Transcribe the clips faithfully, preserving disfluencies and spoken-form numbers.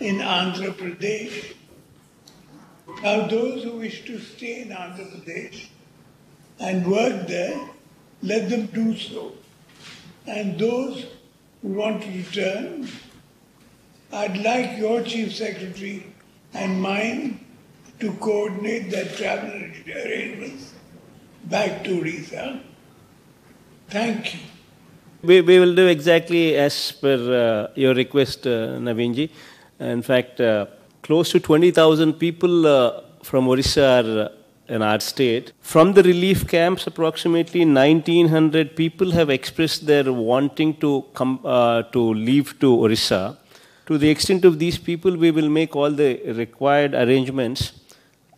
in Andhra Pradesh. Now those who wish to stay in Andhra Pradesh and work there, let them do so. And those who want to return, I'd like your Chief Secretary and mine to coordinate their travel arrangements back to Odisha. Thank you. We, we will do exactly as per uh, your request, uh, Naveen ji. In fact, uh, close to twenty thousand people uh, from Odisha are in our state. From the relief camps, approximately nineteen hundred people have expressed their wanting to come uh, to leave to Odisha. To the extent of these people, we will make all the required arrangements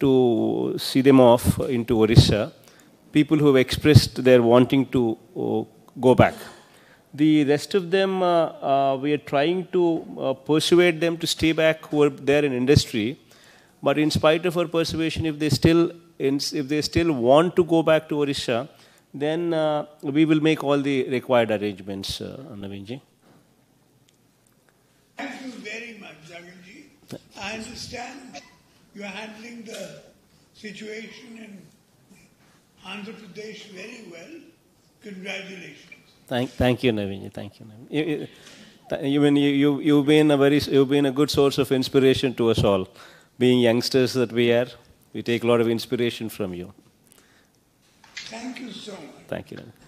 to see them off into Odisha. People who have expressed their wanting to uh, go back. The rest of them, uh, uh, we are trying to uh, persuade them to stay back who are there in industry. But in spite of our persuasion, if they still, if they still want to go back to Odisha, then uh, we will make all the required arrangements, uh, Naveen ji. Thank you very much, Jagan ji. I understand you are handling the situation in Andhra Pradesh very well. Congratulations. Thank, thank you, Naveen ji. Thank you, Naveen. You, you, you, you, you've been a very, you've been a good source of inspiration to us all. Being youngsters that we are, we take a lot of inspiration from you. Thank you so much. Thank you, Naveen.